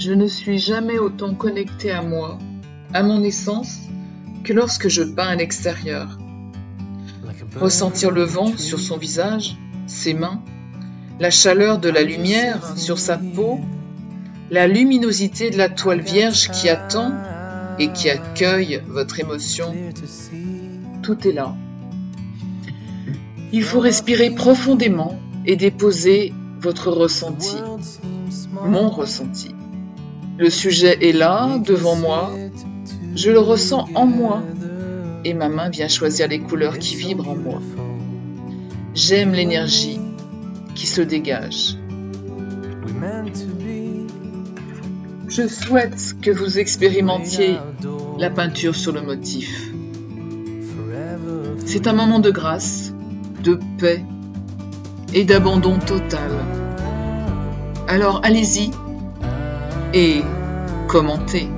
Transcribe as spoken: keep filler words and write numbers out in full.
Je ne suis jamais autant connecté à moi, à mon essence, que lorsque je peins à l'extérieur. Ressentir le vent sur son visage, ses mains, la chaleur de la lumière sur sa peau, la luminosité de la toile vierge qui attend et qui accueille votre émotion, tout est là. Il faut respirer profondément et déposer votre ressenti, mon ressenti. Le sujet est là, devant moi, je le ressens en moi et ma main vient choisir les couleurs qui vibrent en moi. J'aime l'énergie qui se dégage. Je souhaite que vous expérimentiez la peinture sur le motif. C'est un moment de grâce, de paix et d'abandon total. Alors allez-y et commentez.